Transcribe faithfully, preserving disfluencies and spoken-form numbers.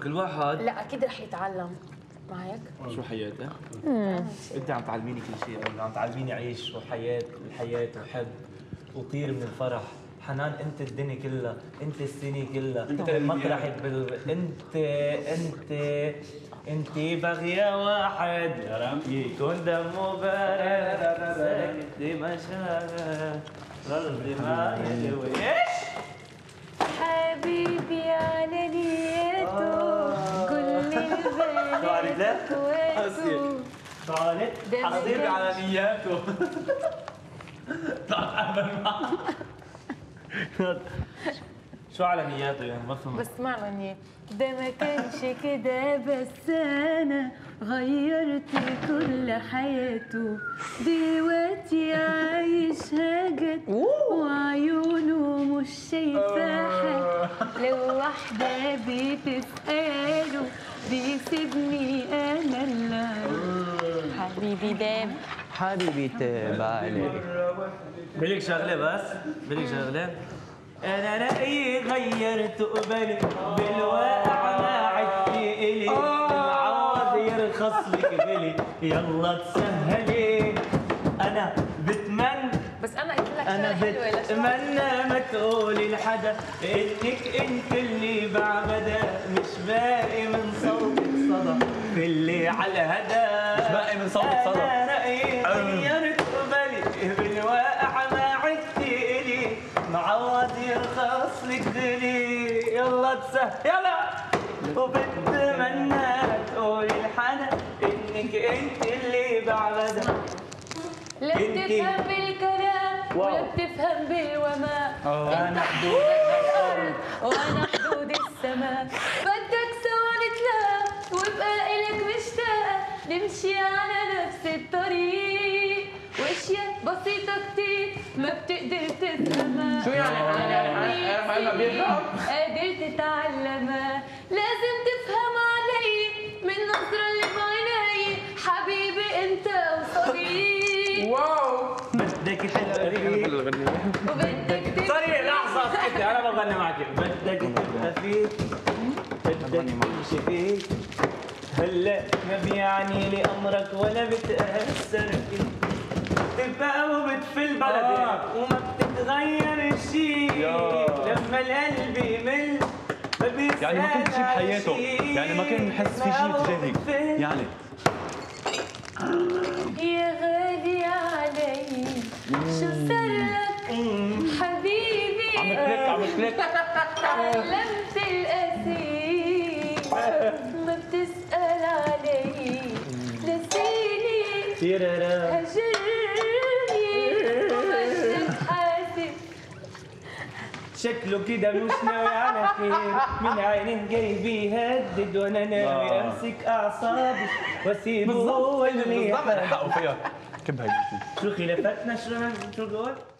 كل واحد لا اكيد رح يتعلم معك. شو حياتي؟ انت عم تعلميني كل شيء، عم تعلميني عيش وحياه الحياه وحب وطير من الفرح. حنان انت الدنيا كلها، انت السنه كلها، انت المطرحك بال... انت انت انت بغية واحد يا رب يكون دمه بارد سكتي مشاعر قلبي ما يلوي. ايش؟ حبيبي على نيته كل البلد كويته طالت حصير على نياته شو على نياته يعني ما فهمت؟ بس معنى ده ما كانش كده بس انا غيرت كل حياته دلوقتي عايش هاجت وعيونه مش شايفه حاجه لو واحده بتساله بيسيبني انا اللي حبيبي دام حبيبي تبعلي. بدك شغله بس بدك شغله أنا رأيي غيرت قبلي بالواقع ما عدت إلي العوض يرخص لك بلي يلا تسهلي أنا بتمنى بس أنا قلت لك أنا بتمنى ما تقولي لحدا إنك أنت اللي بعبدها مش باقي من صوتك صدى في اللي على الهدى مش باقي من صوتك صدى. أنا رأيي غيرت قبلي بالواقع ما عدت إلي معوض يرخص لك دلي يلا تسهل يلا وبتمنى تقولي لحدا انك انت اللي بعبدها لا بتفهم بالكلام ولا بتفهم بالوماء انت حدودك الارض وانا حدود السماء بدك سوا نتلاقى وابقى الك مشتاقه نمشي على نفس الطريق واشياء بسيطه كتير ما بتقدر تفهمها شو يعني حنان يعني حنان ما بيفهم؟ قادر تتعلمها لازم تفهم علي من النظره اللي بعيني حبيبي انت وصديق واو بدك تبقى وبدك تبقى سوري لحظه اسكتي انا بغني معك بدك تبقى فيك بدك تمشي فيك هلا ما بيعني لي امرك ولا بتاثر فيك بتبقى وبتفل بلدك آه. وما بتتغير شيء لما القلب يمل ما بيسأل يعني ما كان شيء بحياته يعني ما كان يحس في شيء تجاهك يعني يا غالي علي شو صار لك حبيبي عم تلك عم تلك تعلمت الأسير ما بتسأل علي نسيني هجرني ومشتك حاسب شكله كده مش ناوي على خير من عينين جاي بيهدد وانا ناوي امسك اعصابي واسيبه هو اللي يحرق بالظبط بالظبط حقه فيها كبها شو خلافتنا شو شو دول؟